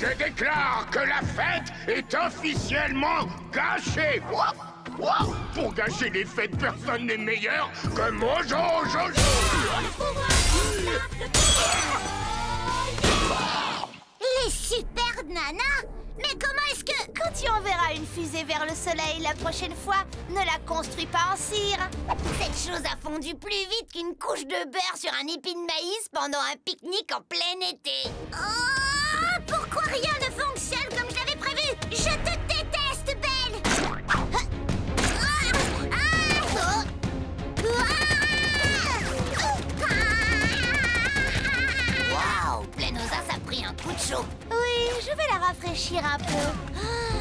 Je déclare que la fête est officiellement gâchée. Wow. Pour gâcher les fêtes, personne n'est meilleur que Mojo Jojo. Les Super Nanas? Mais comment est-ce que... Quand tu enverras une fusée vers le soleil la prochaine fois, ne la construis pas en cire. Cette chose a fondu plus vite qu'une couche de beurre sur un épi de maïs pendant un pique-nique en plein été. Oh, pourquoi rien ne fonctionne comme je l'avais prévu? Je te déteste, Belle. Waouh, Planosa, ça a pris un coup de chaud. Je vais la rafraîchir un peu.